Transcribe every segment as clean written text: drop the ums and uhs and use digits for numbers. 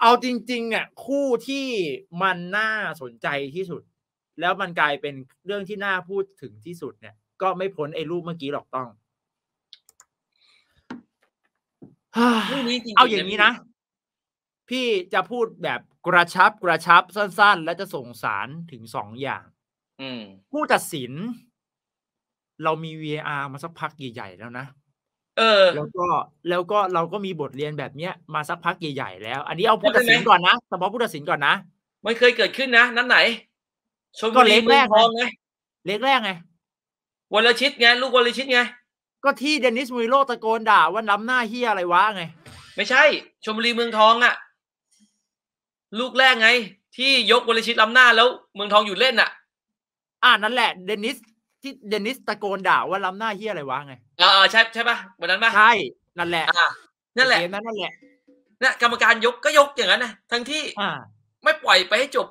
เอาจริงๆเนี่ยคู่ที่มันน่าสนใจที่สุดแล้วมันกลายเป็นเรื่องที่น่าพูดถึงที่สุดเนี่ยก็ไม่พ้นไอ้รูปเมื่อกี้หรอกต้องเอาอย่างนี้นะพี่จะพูดแบบกระชับสั้นๆและจะส่งสารถึงสองอย่างผู้ตัดสินเรามี VAR มาสักพักใหญ่ๆแล้วนะแล้วก็เราก็มีบทเรียนแบบเนี้ยมาสักพักใหญ่ๆแล้วอันนี้เอาผู้ตัดสินก่อนนะเฉพาะผู้ตัดสินก่อนนะไม่เคยเกิดขึ้นนะนั้นไหนชมบุรีเมืองทองไงเล็กแรกไงวอลเลชิตไงลูกวอลเลชิตไงก็ที่เดนิสมูริโญ่ตะโกนด่าว่าล้ำหน้าเฮียอะไรวะไงไม่ใช่ชมบุรีเมืองทองอ่ะลูกแรกไงที่ยกวอลเลชิตล้ำหน้าแล้วเมืองทองหยุดเล่นอ่ะนั่นแหละเดนิสตะโกนด่าว่าล้ำหน้าเฮียอะไรวะไงใช่ป่ะวันนั้นป่ะใช่นั่นแหละเกมนั้นนั่นแหละเนี่ยกรรมการยกก็ยกอย่างนั้นนะทั้งที่ไม่ปล่อยไปให้จบ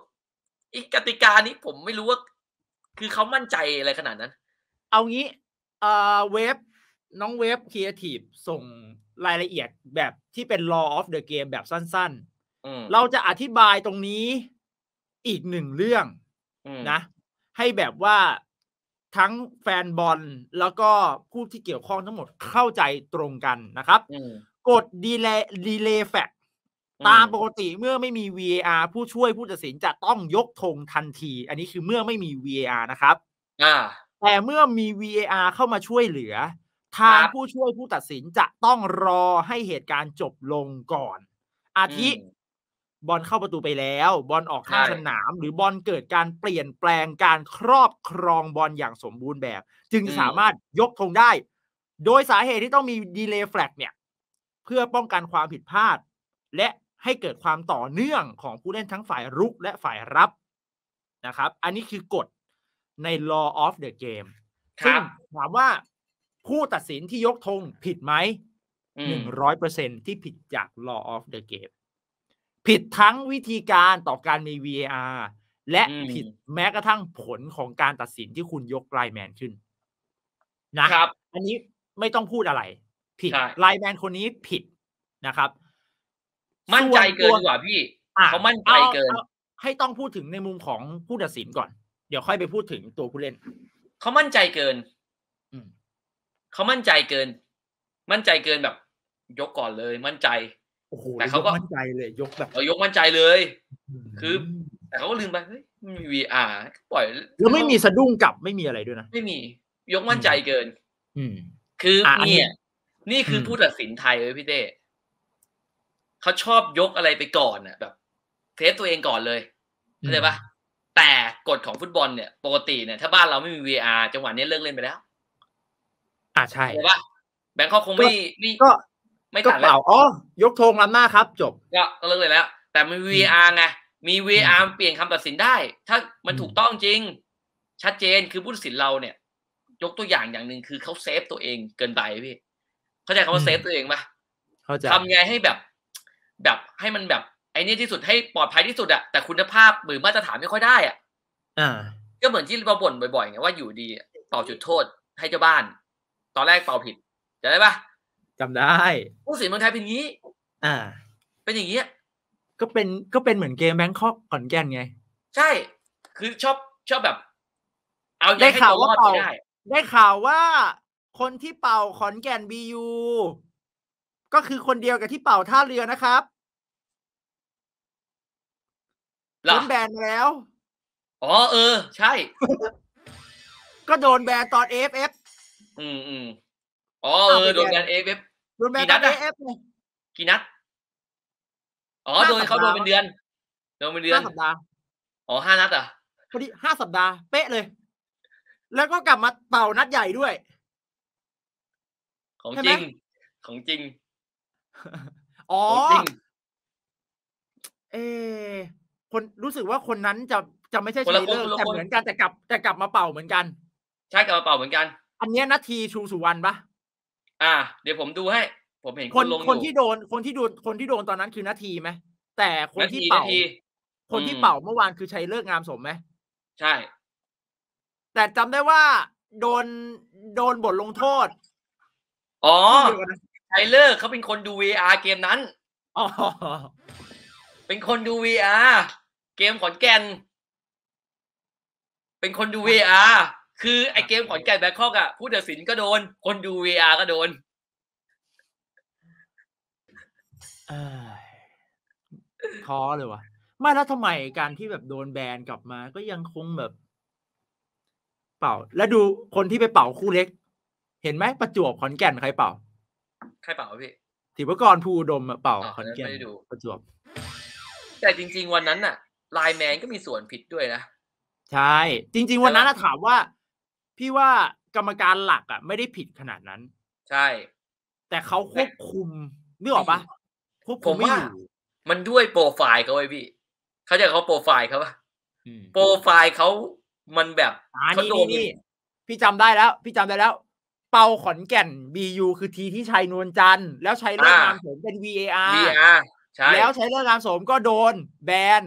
อีกกติกานี้ผมไม่รู้ว่าคือเขามั่นใจอะไรขนาดนั้นเอางี้เวฟน้องเวฟครีเอทีฟส่งรายละเอียดแบบที่เป็น law of the game แบบสั้นๆเราจะอธิบายตรงนี้อีกหนึ่งเรื่องนะให้แบบว่าทั้งแฟนบอลแล้วก็ผู้ที่เกี่ยวข้องทั้งหมดเข้าใจตรงกันนะครับกด Delay Flag ตามปกติเมื่อไม่มี VAR ผู้ช่วยผู้ตัดสินจะต้องยกธงทันทีอันนี้คือเมื่อไม่มี VAR นะครับแต่เมื่อมี VAR เข้ามาช่วยเหลือทางผู้ช่วยผู้ตัดสินจะต้องรอให้เหตุการณ์จบลงก่อนอาทิบอลเข้าประตูไปแล้วบอลออกข้างสนามหรือบอลเกิดการเปลี่ยนแปลงการครอบครองบอลอย่างสมบูรณ์แบบจึงสามารถยกธงได้โดยสาเหตุที่ต้องมี Delay Flag เนี่ยเพื่อป้องกันความผิดพลาดและให้เกิดความต่อเนื่องของผู้เล่นทั้งฝ่ายรุกและฝ่ายรับนะครับอันนี้คือกฎใน Law of the Game ซึ่งถามว่าผู้ตัดสินที่ยกธงผิดไหม 100% ที่ผิดจาก Law of the Gameผิดทั้งวิธีการต่อการมี VAR และผิดแม้กระทั่งผลของการตัดสินที่คุณยกไลน์แมนขึ้นนะครับอันนี้ไม่ต้องพูดอะไรผิดไลน์แมนคนนี้ผิดนะครับมั่นใจเกินกว่าพี่เขามั่นใจเกินให้ต้องพูดถึงในมุมของผู้ตัดสินก่อนเดี๋ยวค่อยไปพูดถึงตัวผู้เล่นเขามั่นใจเกินเขามั่นใจเกินแบบยกก่อนเลยมั่นใจแต่เขาก็มั่นใจเลยยกแบบยกมั่นใจเลยคือแต่เขาก็ลืมไปเฮ้ยมี VR ปล่อยแล้วไม่มีสะดุ้งกลับไม่มีอะไรด้วยนะไม่มียกมั่นใจเกินคือเนี่ยนี่คือผู้ตัดสินไทยเลยพี่เต้เขาชอบยกอะไรไปก่อนอ่ะแบบเทสตัวเองก่อนเลยเข้าใจปะแต่กฎของฟุตบอลเนี่ยปกติเนี่ยถ้าบ้านเราไม่มี VR จังหวะนี้เลิกเล่นไปแล้วใช่แต่ว่าแบงคอกคงไม่ตัดแล้วยกธงล้ำหน้าครับจบก็เลิกเลยแล้วแต่มี VR ไงมี VR เปลี่ยนคำตัดสินได้ถ้ามันถูกต้องจริงชัดเจนคือผู้ตัดสินเราเนี่ยยกตัวอย่างอย่างหนึ่งคือเขาเซฟตัวเองเกินไปพี่เข้าใจคำว่าเซฟตัวเองปะทำไงให้แบบให้มันแบบไอ้นี่ที่สุดให้ปลอดภัยที่สุดอะแต่คุณภาพหรือมาตรฐานไม่ค่อยได้อะก็เหมือนที่เราบ่นบ่อยๆไงว่าอยู่ดีต่อจุดโทษให้เจ้าบ้านตอนแรกเป่าผิดจำได้ปะจำได้ผู้สินเมืองไทยเป็นอย่างนี้เป็นอย่างนี้ก็เป็นเหมือนเกมแบงคอกขอนแก่นไงใช่คือชอบแบบเอาได้ข่าวว่าเป่าได้ข่าวว่าคนที่เป่าขอนแก่นบียูก็คือคนเดียวกับที่เป่าท่าเรือนะครับโดนแบนแล้วใช่ ก็โดนแบนตอนAFFโดนแบนAFFกี่นัดโดนเขาโดนเป็นเดือน5 สัปดาห์5นัดอ่ะพอดี5สัปดาห์เป๊ะเลยแล้วก็กลับมาเป่านัดใหญ่ด้วยของจริงคนรู้สึกว่าคนนั้นจะไม่ใช่ชีเลอร์แต่เหมือนกันแต่กลับมาเป่าเหมือนกันใช่กลับมาเป่าเหมือนกันอันนี้นาทีชูสุวรรณปะเดี๋ยวผมดูให้ผมเห็นคนลงคนที่โดนตอนนั้นคือนาทีไหมแต่คนที่เป่าเมื่อวานคือชัยเลิกงามสมไหมใช่แต่จำได้ว่าโดนบทลงโทษชัยเลิกเขาเป็นคนดู VR เกมนั้น เป็นคนดู VR เกมขอนแก่นเป็นคนดู VR คือไอเกมขอนแก่นแบงคอกอ่ะผู้ตัดสินก็โดนคนดู VR ก็โดนท้อเลยวะไม่แล้วทำไมการที่แบบโดนแบนกลับมาก็ยังคงแบบเป่าและดูคนที่ไปเป่าคู่เล็กเห็นไหมประจวบขอนแก่นใครเป่าพี่ถิวกรภูอุดมเป่าขอนแก่นประจวบแต่จริงๆวันนั้นน่ะไลน์แมนก็มีส่วนผิดด้วยนะใช่จริงๆวันนั้นถามว่าพี่ว่ากรรมการหลักอ่ะไม่ได้ผิดขนาดนั้นใช่แต่เขาควบคุมนี่หรอปะควบคุมไม่อยู่มันด้วยโปรไฟล์เขาไว้พี่เขาจะเขาโปรไฟล์เขาปะโปรไฟล์เขามันแบบนี่พี่จำได้แล้วเป่าขอนแก่น BU คือทีที่ชัยนวลจันทร์แล้วใช้เลิกงามโสมเป็น VAR ใช่แล้วใช้เลิกงามโสมก็โดนแบน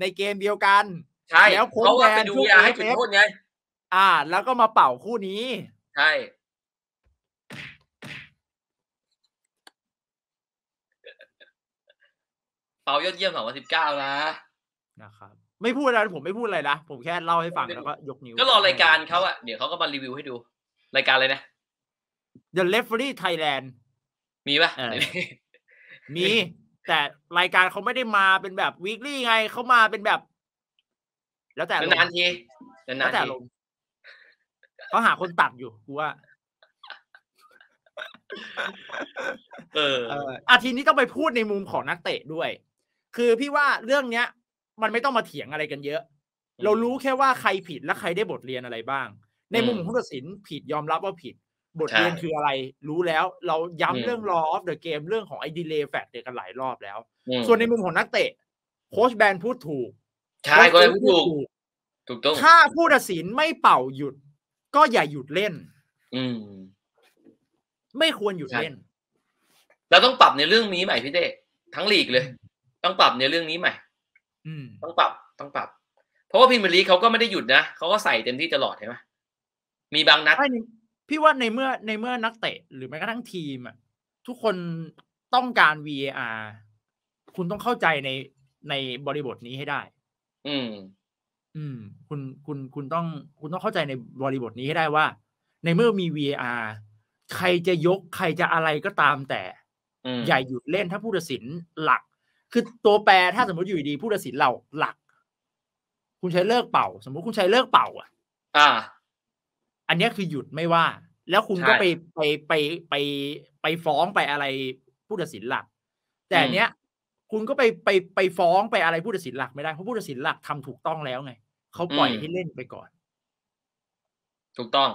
ในเกมเดียวกันใช่แล้วเขาไปดูยาให้จุดโทษไงแล้วก็มาเป่าคู่นี้ใช่เป่ายอดเยี่ยม2019นะนะครับไม่พูดแล้วผมไม่พูดอะไรนะผมแค่เล่าให้ฟังแล้วก็ยกนิ้วก็รอรายการเขาเดี๋ยวเขาก็มารีวิวให้ดูรายการอะไรนะ The Referee Thailand มีปะมีแต่รายการเขาไม่ได้มาเป็นแบบ weekly ไงเขามาเป็นแบบแล้วแต่นานทีแล้วแต่ลงเขาหาคนตัดอยู่กูว่าทีนี้ต้องไปพูดในมุมของนักเตะด้วยคือพี่ว่าเรื่องเนี้ยมันไม่ต้องมาเถียงอะไรกันเยอะเรารู้แค่ว่าใครผิดและใครได้บทเรียนอะไรบ้างในมุมของผู้ตัดสินผิดยอมรับว่าผิดบทเรียนคืออะไรรู้แล้วเราย้ำเรื่อง Law of the Game เรื่องของไอ้ Delay Flag กันหลายรอบแล้วส่วนในมุมของนักเตะโค้ชแบนพูดถูกใช่ก็พูดถูกต้องถ้าผู้ตัดสินไม่เป่าหยุดก็อย่าหยุดเล่นไม่ควรหยุดเล่นเราต้องปรับในเรื่องนี้ใหม่พี่เต้ทั้งลีกเลยต้องปรับในเรื่องนี้ใหม่ต้องปรับเพราะว่าพรีเมียร์ลีกเขาก็ไม่ได้หยุดนะเขาก็ใส่เต็มที่ตลอดใช่ไหมมีบางนัดพี่ว่าในเมื่อนักเตะหรือแม้กระทั่งทีมทุกคนต้องการ VAR คุณต้องเข้าใจในบริบทนี้ให้ได้คุณต้องเข้าใจในบริบทนี้ให้ได้ว่าในเมื่อมี VAR ใครจะยกใครจะอะไรก็ตามแต่อย่าหยุดเล่นถ้าผู้ตัดสินหลักคือตัวแปรถ้าสมมติอยู่ดีผู้ตัดสินเราหลักคุณใช้เลิกเป่าสมมติคุณใช้เลิกเป่าอันนี้คือหยุดไม่ว่าแล้วคุณก็ไปฟ้องไปอะไรผู้ตัดสินหลักแต่เนี้ยคุณก็ไปฟ้องไปอะไรผู้ตัดสินหลักไม่ได้เพราะผู้ตัดสินหลักทำถูกต้องแล้วไงเขาปล่อยให้เล่นไปก่อนถูกต้อง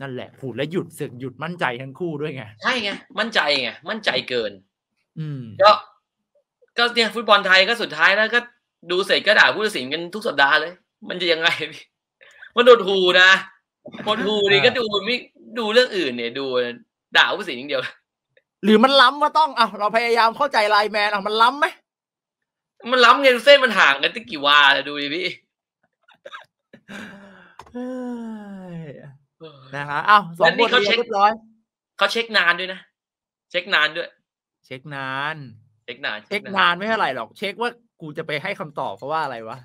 นั่นแหละผูดและหยุดเสือกหยุดมั่นใจทั้งคู่ด้วยไงใช่ไงมั่นใจเกินก็เนี่ยฟุตบอลไทยก็สุดท้ายแล้วก็ดูเสร็จก็ด่าผู้ตัดสินกันทุกสัปดาห์เลยมันจะยังไงมันโดนหูนะคนหูนี่ก็ดูไม่ดูเรื่องอื่นเนี่ยดูด่าผู้ตัดสินอย่างเดียวหรือมันล้ำว่าต้องเราพยายามเข้าใจไลน์แมนมันล้ำไหมมันล้ำไงเส้นมันห่างกันตั้งกี่วาดูดิพี่นะคะสองคนเรียบร้อยเขาเช็คนานด้วยนะเช็คนานไม่เท่าไหร่หรอกเช็คว่ากูจะไปให้คำตอบเพราะว่าอะไรวะ